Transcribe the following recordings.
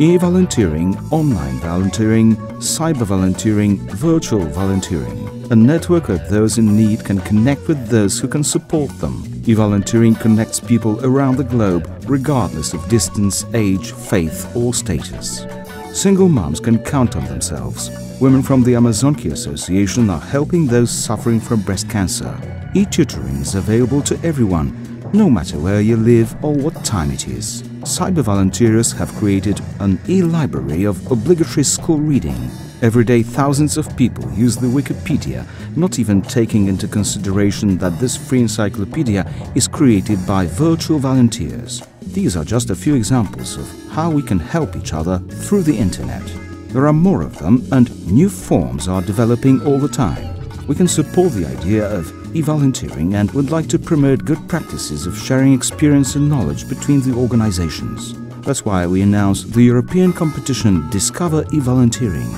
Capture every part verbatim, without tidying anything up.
e-volunteering, online volunteering, cyber volunteering, virtual volunteering. A network of those in need can connect with those who can support them. E-volunteering connects people around the globe, regardless of distance, age, faith or status. Single moms can count on themselves. Women from the Amazonki Association are helping those suffering from breast cancer. E-tutoring is available to everyone, no matter where you live or what time it is. Cyber volunteers have created an e-library of obligatory school reading. Every day thousands of people use the Wikipedia, not even taking into consideration that this free encyclopedia is created by virtual volunteers. These are just a few examples of how we can help each other through the internet. There are more of them and new forms are developing all the time. We can support the idea of e-volunteering and would like to promote good practices of sharing experience and knowledge between the organizations. That's why we announced the European competition Discover e-volunteering.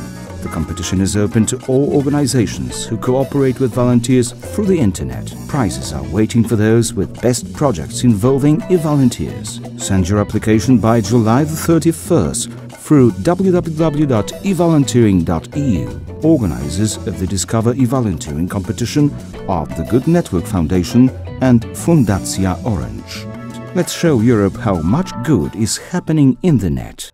The competition is open to all organizations who cooperate with volunteers through the internet. Prizes are waiting for those with best projects involving e-volunteers. Send your application by July the thirty-first through w w w dot e volunteering dot e u. Organizers of the Discover e-volunteering competition are the Good Network Foundation and Fundacja Orange. Let's show Europe how much good is happening in the net.